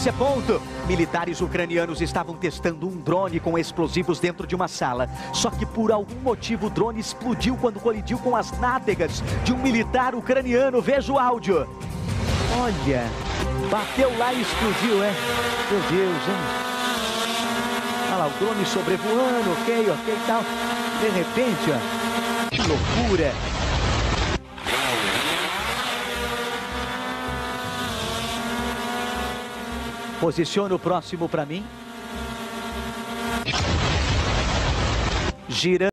Esse ponto, militares ucranianos estavam testando um drone com explosivos dentro de uma sala. Só que por algum motivo o drone explodiu quando colidiu com as nádegas de um militar ucraniano. Veja o áudio. Olha, bateu lá e explodiu, é? Meu Deus, hein? Olha lá, o drone sobrevoando, ok e tal. De repente, ó, que loucura. Posiciona o próximo para mim. Girando.